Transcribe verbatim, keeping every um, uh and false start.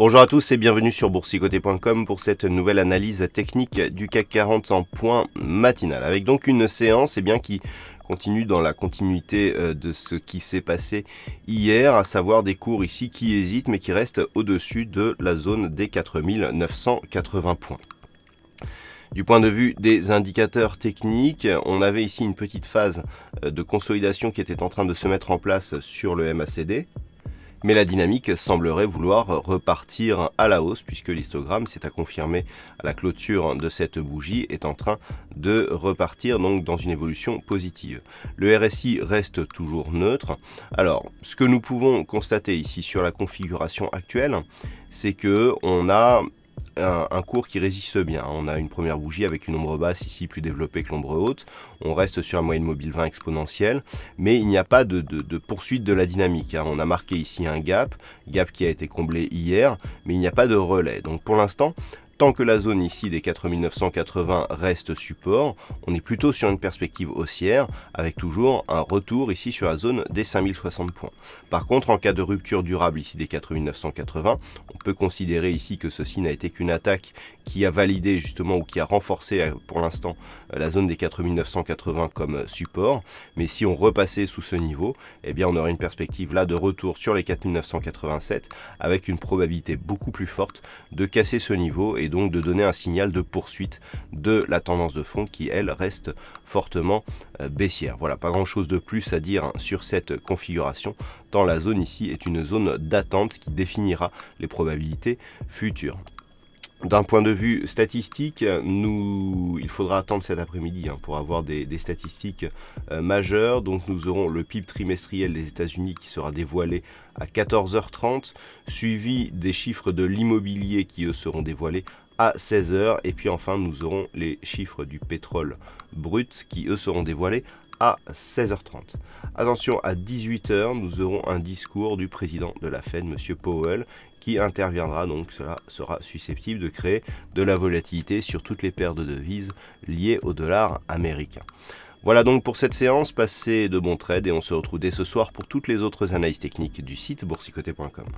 Bonjour à tous et bienvenue sur Boursikoter point com pour cette nouvelle analyse technique du CAC quarante en point matinal. Avec donc une séance eh bien, qui continue dans la continuité de ce qui s'est passé hier, à savoir des cours ici qui hésitent mais qui restent au-dessus de la zone des quatre mille neuf cent quatre-vingts points. Du point de vue des indicateurs techniques, on avait ici une petite phase de consolidation qui était en train de se mettre en place sur le M A C D. Mais la dynamique semblerait vouloir repartir à la hausse puisque l'histogramme, c'est à confirmer à la clôture de cette bougie, est en train de repartir donc dans une évolution positive. Le R S I reste toujours neutre. Alors, ce que nous pouvons constater ici sur la configuration actuelle, c'est que on a Un, un cours qui résiste bien. On a une première bougie avec une ombre basse ici plus développée que l'ombre haute. On reste sur un moyenne mobile vingt exponentielle, mais il n'y a pas de, de, de poursuite de la dynamique. On a marqué ici un gap, gap qui a été comblé hier, mais il n'y a pas de relais. Donc pour l'instant, tant que la zone ici des quatre mille neuf cent quatre-vingts reste support, on est plutôt sur une perspective haussière avec toujours un retour ici sur la zone des cinq mille soixante points. Par contre, en cas de rupture durable ici des quatre mille neuf cent quatre-vingts, on peut considérer ici que ceci n'a été qu'une attaque qui a validé justement ou qui a renforcé pour l'instant la zone des quatre mille neuf cent quatre-vingts comme support. Mais si on repassait sous ce niveau, eh bien on aurait une perspective là de retour sur les quatre mille neuf cent quatre-vingt-sept avec une probabilité beaucoup plus forte de casser ce niveau et donc de donner un signal de poursuite de la tendance de fond qui, elle, reste fortement baissière. Voilà, pas grand chose de plus à dire sur cette configuration, tant la zone ici est une zone d'attente qui définira les probabilités futures. D'un point de vue statistique, nous, il faudra attendre cet après-midi hein, pour avoir des, des statistiques euh, majeures. Donc nous aurons le P I B trimestriel des États-Unis qui sera dévoilé à quatorze heures trente, suivi des chiffres de l'immobilier qui eux seront dévoilés à seize heures. Et puis enfin, nous aurons les chiffres du pétrole brut qui eux seront dévoilés à seize heures trente. Attention, à dix-huit heures, nous aurons un discours du président de la Fed, M. Powell, qui interviendra, donc cela sera susceptible de créer de la volatilité sur toutes les paires de devises liées au dollar américain. Voilà donc pour cette séance, passez de bons trades et on se retrouve dès ce soir pour toutes les autres analyses techniques du site Boursikoter point com.